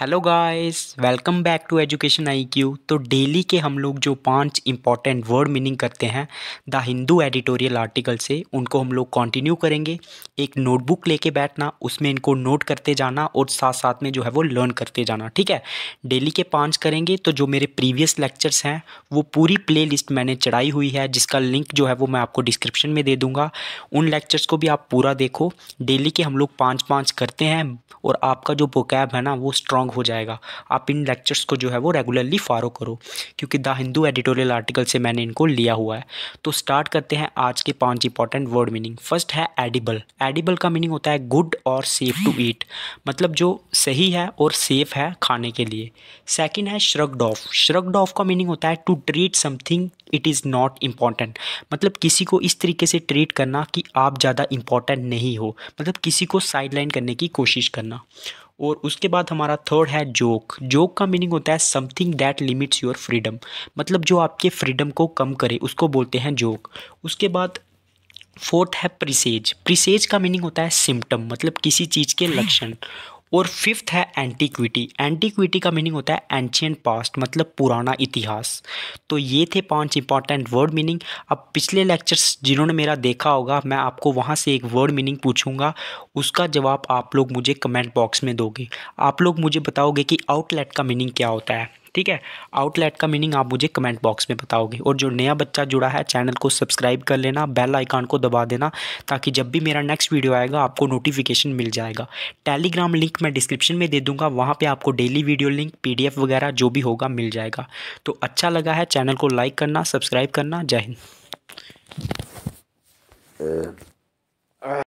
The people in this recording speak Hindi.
Hello guys, welcome back to education IQ. तो डेली के हम लोग जो 5 इंपॉर्टेंट वर्ड मीनिंग करते हैं द हिंदू एडिटोरियल आर्टिकल से, उनको हम लोग कंटिन्यू करेंगे। एक नोटबुक लेके बैठना, उसमें इनको नोट करते जाना और साथ साथ में जो है वो लर्न करते जाना, ठीक है। डेली के 5 करेंगे। तो जो मेरे प्रीवियस लेक्चर्स हैं वो पूरी प्ले लिस्ट मैंने चढ़ाई हुई है, जिसका लिंक जो है वो मैं आपको डिस्क्रिप्शन में दे दूँगा। उन लेक्चर्स को भी आप पूरा देखो। डेली के हम लोग 5-5 करते हैं और आपका जो वोकैब है ना वो स्ट्रॉन्ग हो जाएगा। आप इन लेक्चर्स को जो है वो रेगुलरली फॉलो करो, क्योंकि द हिंदू एडिटोरियल आर्टिकल से मैंने इनको लिया हुआ है। तो स्टार्ट करते हैं आज के 5 इंपॉर्टेंट वर्ड मीनिंग। फर्स्ट है एडिबल। एडिबल का मीनिंग होता है गुड और सेफ टू ईट, मतलब जो सही है और सेफ है खाने के लिए। सेकंड है श्रग्ड ऑफ। श्रग्ड ऑफ का मीनिंग होता है to treat something it is not important, मतलब किसी को इस तरीके से ट्रीट करना कि आप ज़्यादा इम्पॉर्टेंट नहीं हो, मतलब किसी को साइडलाइन करने की कोशिश करना। और उसके बाद हमारा थर्ड है जोक। जोक का मीनिंग होता है something that limits your freedom, मतलब जो आपके फ्रीडम को कम करे उसको बोलते हैं जोक। उसके बाद फोर्थ है प्रिसेज। प्रिसेज का मीनिंग होता है सिम्टम, मतलब किसी चीज़ के लक्षण। और फिफ्थ है एंटीक्विटी। एंटीक्विटी का मीनिंग होता है एंशियंट पास्ट, मतलब पुराना इतिहास। तो ये थे 5 इंपॉर्टेंट वर्ड मीनिंग। अब पिछले लेक्चर्स जिन्होंने मेरा देखा होगा, मैं आपको वहाँ से एक वर्ड मीनिंग पूछूंगा, उसका जवाब आप लोग मुझे कमेंट बॉक्स में दोगे। आप लोग मुझे बताओगे कि आउटलेट का मीनिंग क्या होता है, ठीक है। आउटलेट का मीनिंग आप मुझे कमेंट बॉक्स में बताओगे। और जो नया बच्चा जुड़ा है चैनल को सब्सक्राइब कर लेना, बेल आइकन को दबा देना, ताकि जब भी मेरा नेक्स्ट वीडियो आएगा आपको नोटिफिकेशन मिल जाएगा। टेलीग्राम लिंक मैं डिस्क्रिप्शन में दे दूंगा, वहाँ पे आपको डेली वीडियो लिंक, PDF वगैरह जो भी होगा मिल जाएगा। तो अच्छा लगा है, चैनल को लाइक करना, सब्सक्राइब करना। जय हिंद।